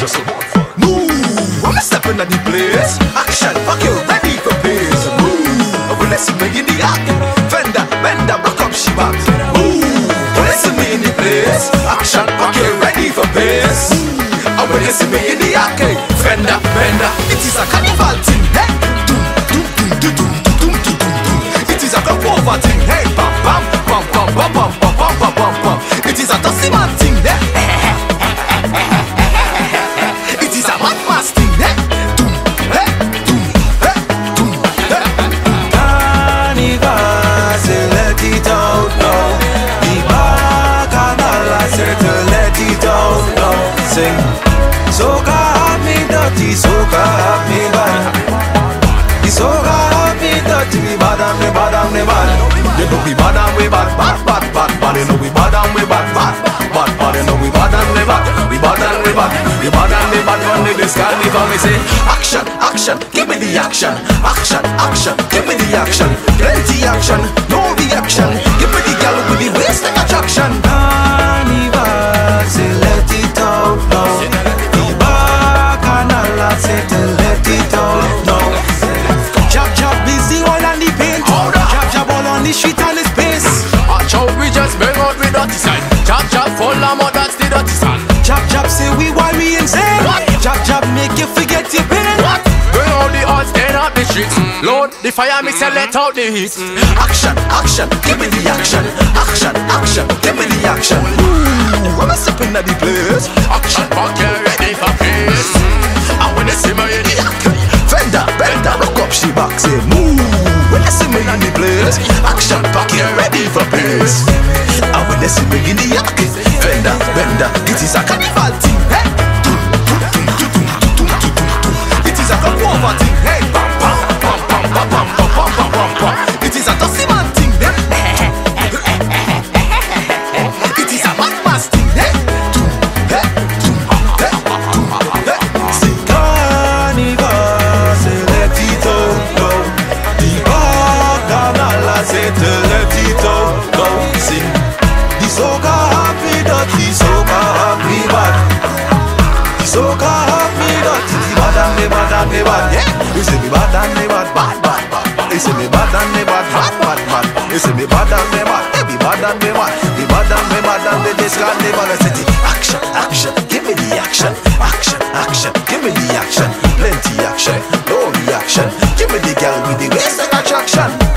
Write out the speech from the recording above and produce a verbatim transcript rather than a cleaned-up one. just a motherfucker. Move, I'ma step into the place. Action, fuck you, ready for peace. Move, oh, bless me in the act. Fender, bender, rock up, she back. Move, bless me in the place. Action, fuck you, ready for peace. Oh, bless me in the act. Fender, bender, it is a carnival thing. Hey, doom, doom, doom, doom, doom, doom, doom, doom, doom. It is a cup over thing. Hey, bam, bam, bam, bam, bam, bam, bam, bam, bam, bam, bam. It is a dusty man thing. Soca have me dirty, soca have me bad. The soca have me dirty, we bad and we bad and we bad. You know we bad and we bad, bad, bad, bad, bad. You know we bad and we bad, bad, bad, bad. You know we bad and we bad, we bad and we bad. We bad and we bad from the sky, we come and say action, action, give me the action, action, action, give me the action, plenty action, no reaction, give me the girl with the waist like attraction. Lord, the fire me say let out the heat. Action, action, give me the action. Action, action, give me the action. Ooh, I'm a sippin' at the place. Action, fuck you, ready for peace. And when they see me in the action, fender, bender, rock up, she back say move. When they see me in the place, action, fuck you, ready for peace. And when they see me in the action, fender, bender, it is a carnival thing. Hey, it is a carnival thing. Hey. It is a dusty man thing, eh? It is a bad man thing, eh? Carnival, say let it out now. The bacchanal, say to let it out now. Sing, the soca happy dirty, soca happy bad. The soca happy dirty, the bad and the bad and the bad. You say the bad and the bad, bad, bad. They say me bad and me bad, bad, bad, bad. They say me bad and me bad, they be bad and me bad. They bad and me bad and they discard me bad. I say the action, action, give me the action. Action, action, give me the action. Plenty action, no reaction. Give me the girl with the waist and attraction.